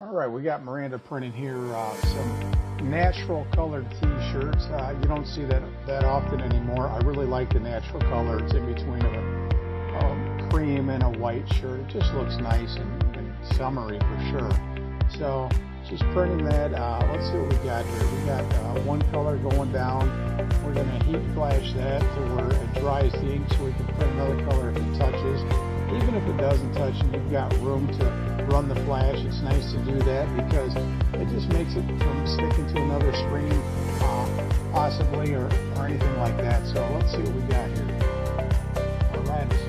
All right, we got Miranda printing here some natural colored t-shirts. You don't see that often anymore. I really like the natural colors in between of a cream and a white shirt. It just looks nice and summery for sure. So she's printing that. Let's see what we got here. We got one color going down. We're going to heat flash that to where it dries the ink so we can print another color if it touches. Even if it doesn't touch and you've got room to run the flash, it's nice to do that because it just makes it from sticking to another screen possibly or anything like that. So let's see what we got here. All right.